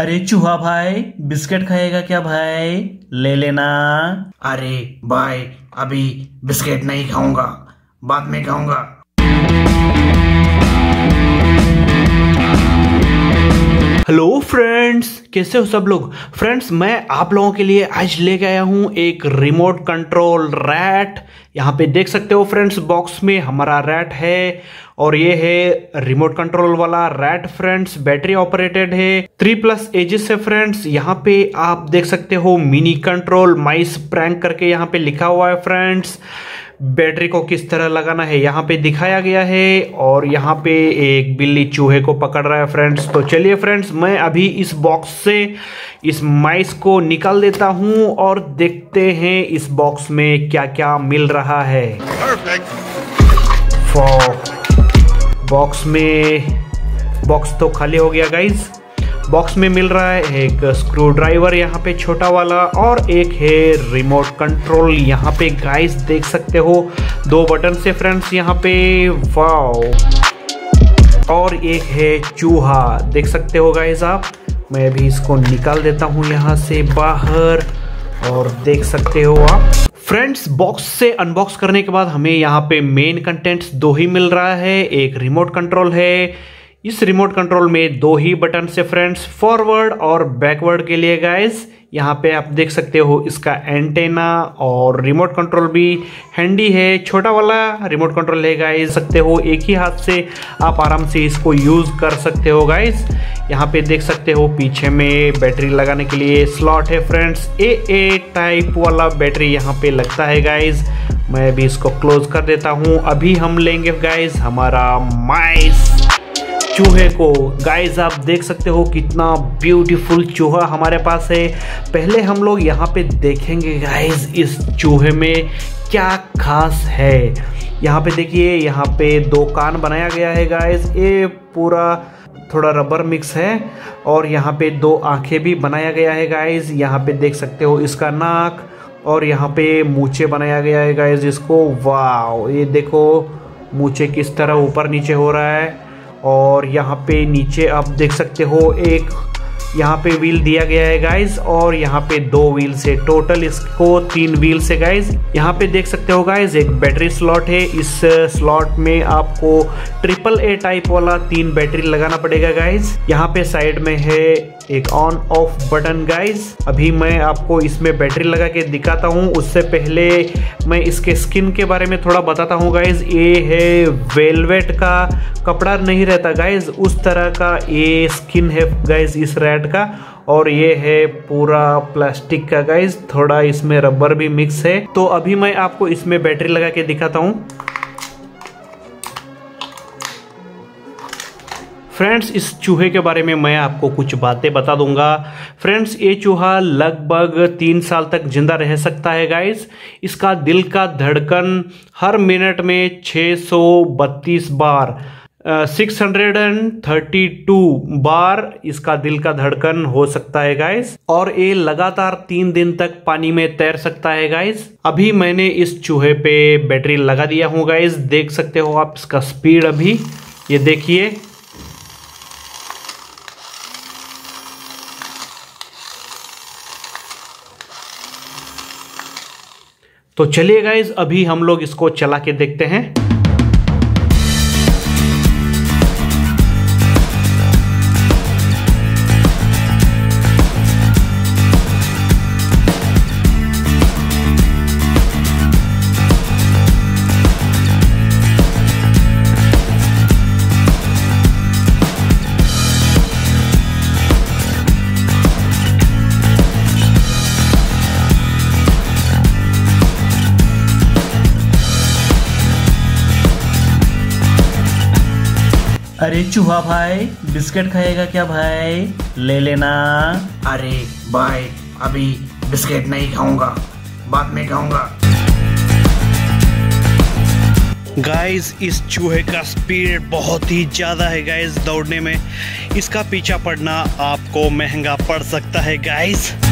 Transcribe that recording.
अरे चूहा भाई बिस्किट खाएगा क्या भाई, ले लेना। अरे भाई अभी बिस्किट नहीं खाऊंगा, बाद में खाऊंगा। हेलो फ्रेंड्स, कैसे हो सब लोग। फ्रेंड्स मैं आप लोगों के लिए आज लेके आया हूं एक रिमोट कंट्रोल रैट। यहां पे देख सकते हो फ्रेंड्स, बॉक्स में हमारा रैट है और ये है रिमोट कंट्रोल वाला रैट फ्रेंड्स। बैटरी ऑपरेटेड है, 3+ एजेस है फ्रेंड्स। यहाँ पे आप देख सकते हो मिनी कंट्रोल माइस प्रैंक करके यहाँ पे लिखा हुआ है फ्रेंड्स। बैटरी को किस तरह लगाना है यहाँ पे दिखाया गया है और यहाँ पे एक बिल्ली चूहे को पकड़ रहा है फ्रेंड्स। तो चलिए फ्रेंड्स मैं अभी इस बॉक्स से इस माइस को निकाल देता हूँ और देखते हैं इस बॉक्स में क्या क्या मिल रहा है। बॉक्स तो खाली हो गया गाइज। बॉक्स में मिल रहा है एक स्क्रू ड्राइवर यहाँ पे छोटा वाला और एक है रिमोट कंट्रोल। यहाँ पे गाइस देख सकते हो 2 बटन से फ्रेंड्स यहाँ पे, वाओ। और एक है चूहा, देख सकते हो गाइस आप। मैं अभी इसको निकाल देता हूँ यहाँ से बाहर और देख सकते हो आप फ्रेंड्स। बॉक्स से अनबॉक्स करने के बाद हमें यहाँ पे मेन कंटेंट्स 2 ही मिल रहा है। एक रिमोट कंट्रोल है, इस रिमोट कंट्रोल में 2 ही बटन से फ्रेंड्स, फॉरवर्ड और बैकवर्ड के लिए गाइस। यहाँ पे आप देख सकते हो इसका एंटेना और रिमोट कंट्रोल भी हैंडी है। छोटा वाला रिमोट कंट्रोल है गाइस, सकते हो एक ही हाथ से आप आराम से इसको यूज़ कर सकते हो गाइस। यहाँ पे देख सकते हो पीछे में बैटरी लगाने के लिए स्लॉट है फ्रेंड्स। AA टाइप वाला बैटरी यहाँ पे लगता है गाइस। मैं अभी इसको क्लोज कर देता हूँ। अभी हम लेंगे गाइस हमारा माइस चूहे को। गाइज आप देख सकते हो कितना ब्यूटीफुल चूहा हमारे पास है। पहले हम लोग यहाँ पे देखेंगे गाइज इस चूहे में क्या खास है। यहाँ पे देखिए, यहाँ पे 2 कान बनाया गया है गाइज। ये पूरा थोड़ा रबर मिक्स है और यहाँ पे 2 आंखें भी बनाया गया है गाइज। यहाँ पे देख सकते हो इसका नाक और यहाँ पे मूछे बनाया गया है गाइज इसको, वाओ। ये देखो मूछे किस तरह ऊपर नीचे हो रहा है। और यहाँ पे नीचे आप देख सकते हो एक यहाँ पे व्हील दिया गया है गाइज और यहाँ पे 2 व्हील से, टोटल इसको 3 व्हील से गाइज। यहाँ पे देख सकते हो गाइज एक बैटरी स्लॉट है। इस स्लॉट में आपको AAA टाइप वाला 3 बैटरी लगाना पड़ेगा गाइज। यहाँ पे साइड में है एक ऑन ऑफ बटन गाइज। अभी मैं आपको इसमें बैटरी लगा के दिखाता हूँ, उससे पहले मैं इसके स्किन के बारे में थोड़ा बताता हूँ गाइज। ये है वेलवेट का कपड़ा नहीं रहता गाइज, उस तरह का ये स्किन है गाइज इस रैट का। और ये है पूरा प्लास्टिक का गाइज, थोड़ा इसमें रबर भी मिक्स है। तो अभी मैं आपको इसमें बैटरी लगा के दिखाता हूँ फ्रेंड्स। इस चूहे के बारे में मैं आपको कुछ बातें बता दूंगा फ्रेंड्स। ये चूहा लगभग 3 साल तक जिंदा रह सकता है गाइस। इसका दिल का धड़कन हर मिनट में 632 बार 632 बार इसका दिल का धड़कन हो सकता है गाइस। और ये लगातार 3 दिन तक पानी में तैर सकता है गाइस। अभी मैंने इस चूहे पे बैटरी लगा दिया हूँ गाइस, देख सकते हो आप इसका स्पीड। अभी ये देखिए, तो चलिए गाइज अभी हम लोग इसको चला के देखते हैं। अरे चूहा भाई बिस्किट खाएगा क्या भाई, ले लेना। अरे भाई अभी बिस्किट नहीं खाऊंगा, बाद में खाऊंगा। गाइज इस चूहे का स्पीड बहुत ही ज़्यादा है गाइज। दौड़ने में इसका पीछा पड़ना आपको महंगा पड़ सकता है गाइज।